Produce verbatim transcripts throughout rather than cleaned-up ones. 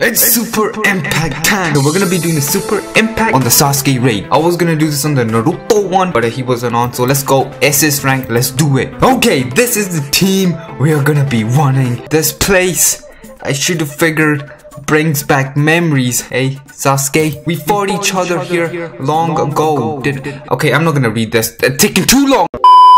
It's Super Impact time! So we're gonna be doing a Super Impact on the Sasuke raid. I was gonna do this on the Naruto one, but he wasn't on, so let's go S S rank, let's do it. Okay, this is the team we are gonna be running. This place, I should've figured, brings back memories. Hey, Sasuke, we fought each other here long ago. Did, okay, I'm not gonna read this, it's taking too long.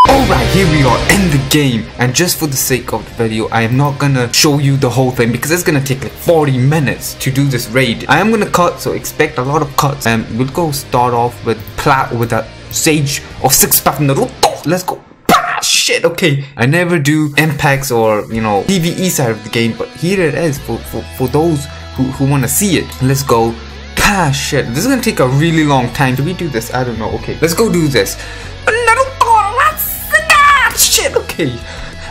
Alright, here we are in the game, and just for the sake of the video, I am not gonna show you the whole thing because it's gonna take like forty minutes to do this raid. I am gonna cut, so expect a lot of cuts, and we'll go start off with plat with a sage or six pack Naruto. Let's go. Ah, shit, okay. I never do impacts or, you know, PvE side of the game, but here it is for for, for those who who wanna see it. Let's go. Ah, shit, this is gonna take a really long time. Do we do this? I don't know. Okay, let's go do this. Okay,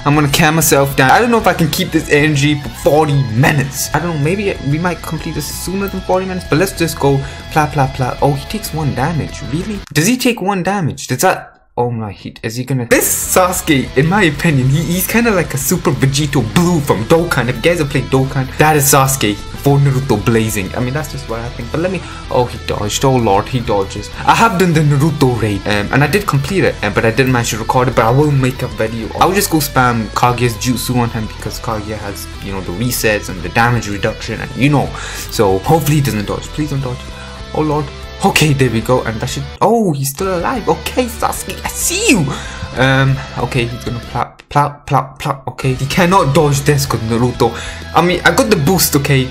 I'm gonna calm myself down. I don't know if I can keep this energy for forty minutes. I don't know, maybe we might complete this sooner than forty minutes, but let's just go plat plat plat. Oh, he takes one damage, really? Does he take one damage? Does that, oh my, he, is he gonna, this Sasuke, in my opinion, he, he's kind of like a Super Vegito Blue from Dokkan. If you guys have played Dokkan, that is Sasuke for Naruto Blazing. I mean, that's just what I think, but let me, oh, he dodged, oh lord, he dodges. I have done the Naruto raid, um, and I did complete it, um, but I didn't manage to record it, but I will make a video. I'll just go spam Kaguya's Jutsu on him because Kaguya has, you know, the resets and the damage reduction, and you know, so hopefully he doesn't dodge. Please don't dodge, oh lord. Okay, there we go, and that should, oh, he's still alive. Okay, Sasuke, I see you. Um, okay, he's gonna plap, plap, plap, plap. Okay, he cannot dodge this because Naruto. I mean, I got the boost, okay.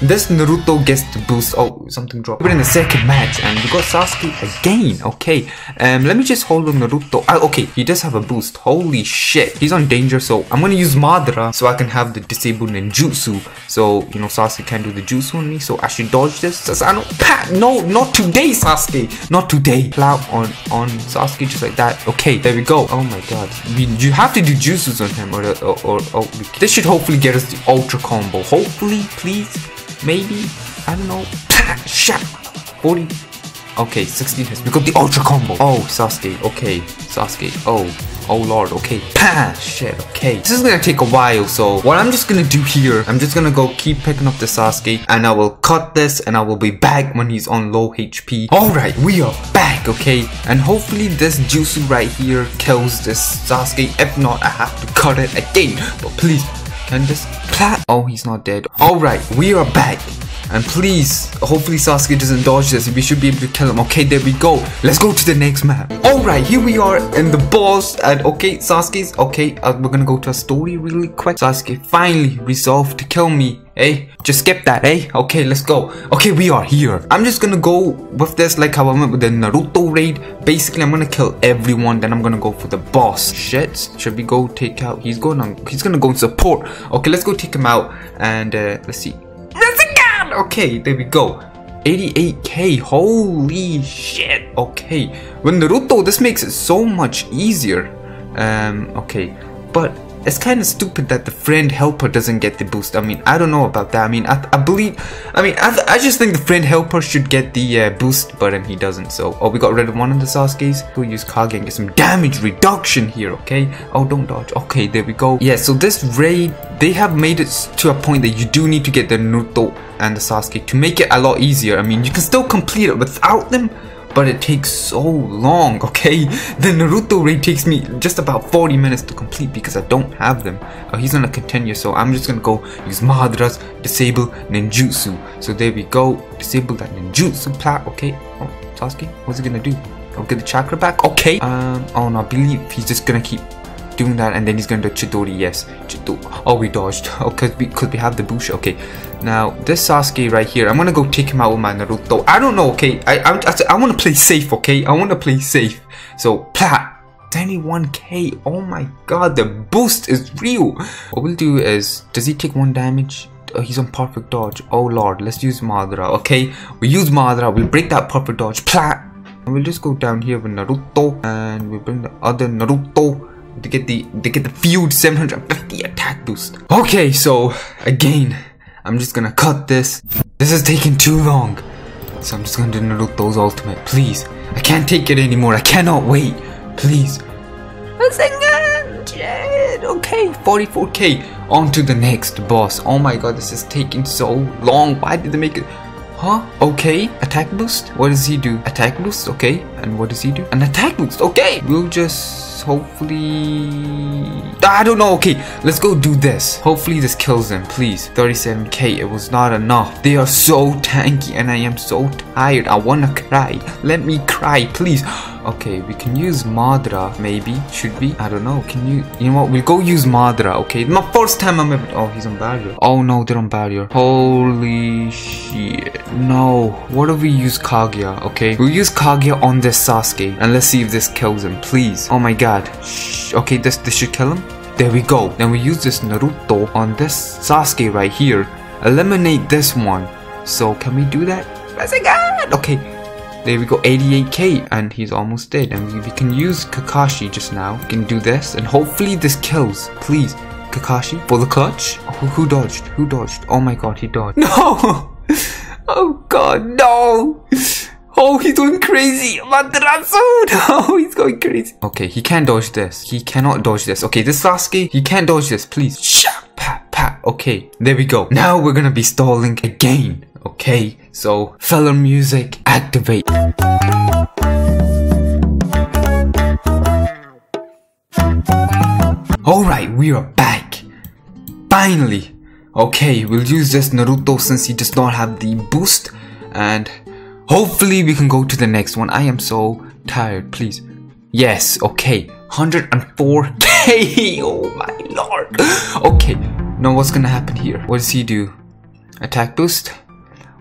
This Naruto gets the boost. Oh, something dropped. We're in the second match, and we got Sasuke again. Okay, um, let me just hold on Naruto. Ah, okay, he does have a boost. Holy shit, he's on danger, so I'm gonna use Madara so I can have the disabled Ninjutsu. So, you know, Sasuke can do the jutsu on me, so I should dodge this. Sasano, pat, no, not today, Sasuke, not today. Plap on, on Sasuke, just like that. Okay, there we go. Oh my god, we, you have to do jutsus on him, or, or, or, or this should hopefully get us the ultra combo. Hopefully, please, maybe, I don't know. Shut forty. Okay, sixteen hits. We got the ultra combo. Oh, Sasuke. Okay, Sasuke. Oh, oh lord. Okay. Pah, shit. Okay. This is gonna take a while. So what I'm just gonna do here, I'm just gonna go keep picking up the Sasuke, and I will cut this, and I will be back when he's on low H P. All right, we are back. Okay, and hopefully this jutsu right here kills this Sasuke. If not, I have to cut it again. But please, can this plat? Oh, he's not dead. All right, we are back. And please, hopefully Sasuke doesn't dodge this. We should be able to kill him. Okay, there we go. Let's go to the next map. Alright, here we are in the boss. And okay, Sasuke's... Okay, uh, we're gonna go to a story really quick. Sasuke finally resolved to kill me. Hey, just skip that, hey? Okay, let's go. Okay, we are here. I'm just gonna go with this like how I went with the Naruto raid. Basically, I'm gonna kill everyone, then I'm gonna go for the boss. Shit, should we go take out... He's gonna, he's gonna go support. Okay, let's go take him out. And uh, let's see. Okay, there we go. eighty-eight K, holy shit. Okay, with Naruto, this makes it so much easier. Um, okay, but it's kind of stupid that the friend helper doesn't get the boost. I mean, I don't know about that. I mean, I, I believe, I mean, I, I just think the friend helper should get the uh, boost, but he doesn't. So, oh, we got rid of one of the Sasuke's. We'll use Kage and get some damage reduction here, okay? Oh, don't dodge. Okay, there we go. Yeah, so this raid, they have made it to a point that you do need to get the Naruto and the Sasuke to make it a lot easier. I mean, you can still complete it without them, but it takes so long, okay? The Naruto raid takes me just about forty minutes to complete because I don't have them. Uh, he's gonna continue, so I'm just gonna go use Madara's disable ninjutsu. So there we go, disable that ninjutsu plat, okay? Oh, Sasuke, what's he gonna do? I'll get the chakra back, okay? Um, oh no, I believe he's just gonna keep doing that, and then he's going to Chidori, yes. Chidori. Oh, we dodged. Oh, because we, we have the Busha. Okay, now this Sasuke right here, I'm going to go take him out with my Naruto. I don't know, okay. I I, I, I want to play safe, okay. I want to play safe. So, plat. twenty-one K. Oh my god, the boost is real. What we'll do is, does he take one damage? Oh, he's on perfect dodge. Oh lord, let's use Madara, okay. We use Madara, we'll break that perfect dodge. Plat. And we'll just go down here with Naruto, and we'll bring the other Naruto to get the to get the field seven hundred fifty attack boost. Okay, so again, I'm just gonna cut this. This is taking too long, so I'm just gonna do Naruto's ultimate. Please, I can't take it anymore. I cannot wait. Please. Rasengan. Okay, forty-four K. on to the next boss. Oh my god, this is taking so long. Why did they make it? Huh? Okay. Attack boost? What does he do? Attack boost? Okay. And what does he do? An attack boost? Okay. We'll just hopefully... I don't know. Okay. Let's go do this. Hopefully this kills him. Please. thirty-seven K. It was not enough. They are so tanky and I am so tired. I wanna cry. Let me cry. Please. Okay, we can use Madara, maybe, should we? I don't know, can you, you know what, we'll go use Madara, okay? My first time I'm ever, oh, he's on barrier. Oh no, they're on barrier. Holy shit. No, what if we use Kaguya, okay? We'll use Kaguya on this Sasuke, and let's see if this kills him, please. Oh my god. Shh. Okay, this, this should kill him. There we go. Then we use this Naruto on this Sasuke right here. Eliminate this one. So, can we do that? Rasengan! Okay. There we go, eighty-eight K, and he's almost dead. And we, we can use Kakashi just now. We can do this, and hopefully this kills. Please, Kakashi, for the clutch. Who, who dodged? Who dodged? Oh my god, he dodged. No! Oh god, no! Oh, he's going crazy. Madara, no, he's going crazy. Okay, he can't dodge this. He cannot dodge this. Okay, this Sasuke, he can't dodge this, please. Shut, pa, pa. Okay, there we go. Now we're gonna be stalling again. Okay, so filler music, activate. Alright, we are back. Finally. Okay, we'll use this Naruto since he does not have the boost. And hopefully we can go to the next one. I am so tired, please. Yes, okay. one hundred four K. Oh my lord. Okay, now what's gonna happen here? What does he do? Attack boost?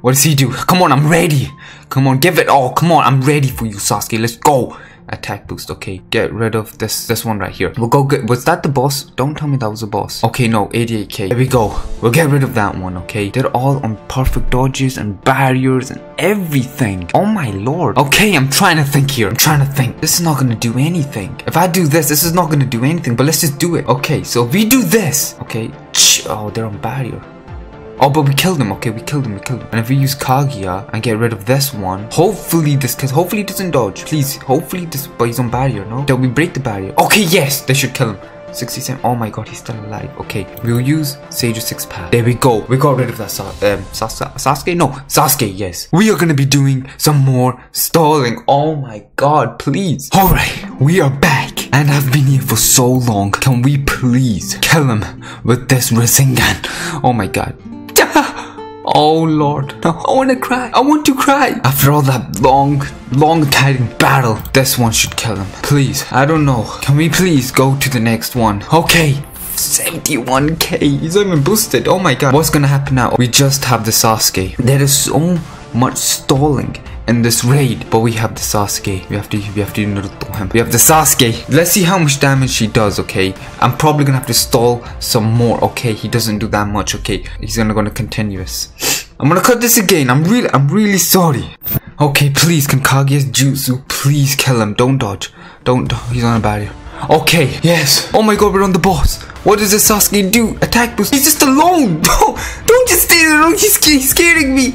What does he do? Come on, I'm ready. Come on, give it all. Come on, I'm ready for you, Sasuke. Let's go. Attack boost. Okay, get rid of this this one right here. We'll go get... Was that the boss? Don't tell me that was a boss. Okay, no, eighty-eight K. There we go. We'll get rid of that one, okay? They're all on perfect dodges and barriers and everything. Oh my lord. Okay, I'm trying to think here. I'm trying to think. This is not gonna do anything. If I do this, this is not gonna do anything, but let's just do it. Okay, so if we do this. Okay. Oh, they're on barrier. Oh, but we killed him. Okay, we killed him. We killed him. And if we use Kaguya and get rid of this one, hopefully this, because hopefully it doesn't dodge. Please, hopefully this. But he's on barrier, no? Then we break the barrier. Okay, yes, they should kill him. sixty-seven. Oh my god, he's still alive. Okay, we'll use Sage six pack. There we go. We got rid of that Sa um, Sa Sa Sasuke. No, Sasuke. Yes. We are gonna be doing some more stalling. Oh my god, please. All right, we are back. And I've been here for so long. Can we please kill him with this Rasengan? Oh my god. Oh lord, no, I wanna cry, I want to cry. After all that long, long tiring battle, this one should kill him. Please, I don't know. Can we please go to the next one? Okay, seventy-one K, he's not even boosted. Oh my god, what's gonna happen now? We just have the Sasuke. There is so much stalling in this raid, but we have the Sasuke. We have to, we have to Naruto him. We have the Sasuke. Let's see how much damage she does, okay? I'm probably gonna have to stall some more, okay? He doesn't do that much, okay? He's gonna gonna continuous. I'm gonna cut this again. I'm really, I'm really sorry. Okay, please, can Kaguya's Jutsu please kill him? Don't dodge. Don't dodge. He's on a barrier. Okay, yes. Oh my god, we're on the boss. What does this Sasuke do? Attack boost. He's just alone. Don't, don't just stay alone. He's, he's scaring me.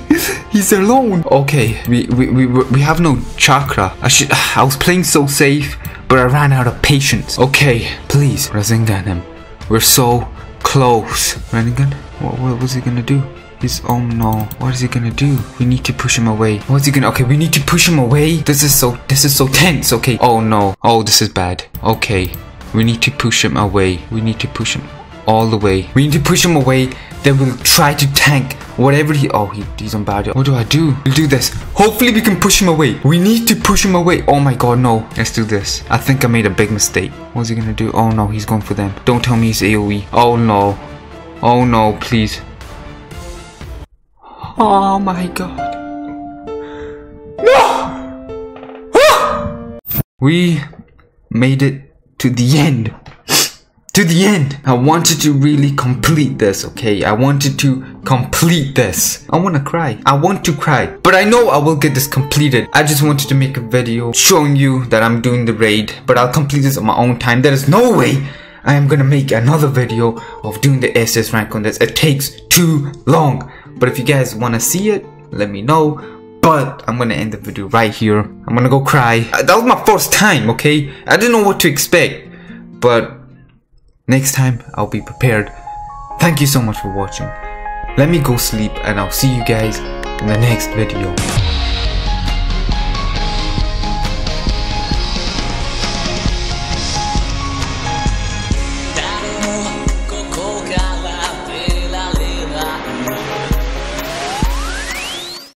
He's alone. Okay, we we, we we have no chakra. I should. I was playing so safe, but I ran out of patience. Okay, please, Rasengan him. We're so close. Rasengan. What, what was he gonna do? He's, oh no, what is he gonna do? We need to push him away. What's he gonna, okay, we need to push him away. This is so, this is so tense, okay. Oh no, oh, this is bad. Okay, we need to push him away. We need to push him all the way. We need to push him away. Then we'll try to tank whatever he, oh, he, he's on bad. What do I do? We'll do this. Hopefully we can push him away. We need to push him away. Oh my god, no. Let's do this. I think I made a big mistake. What's he gonna do? Oh no, he's going for them. Don't tell me he's AoE. Oh no. Oh no, please. Oh my god. No! Ah! We made it to the end. To the end. I wanted to really complete this, okay? I wanted to complete this. I want to cry. I want to cry. But I know I will get this completed. I just wanted to make a video showing you that I'm doing the raid. But I'll complete this on my own time. There is no way I am going to make another video of doing the S S rank on this. It takes too long. But if you guys want to see it, let me know. But I'm going to end the video right here. I'm going to go cry. That was my first time, okay? I didn't know what to expect. But next time, I'll be prepared. Thank you so much for watching. Let me go sleep and I'll see you guys in the next video.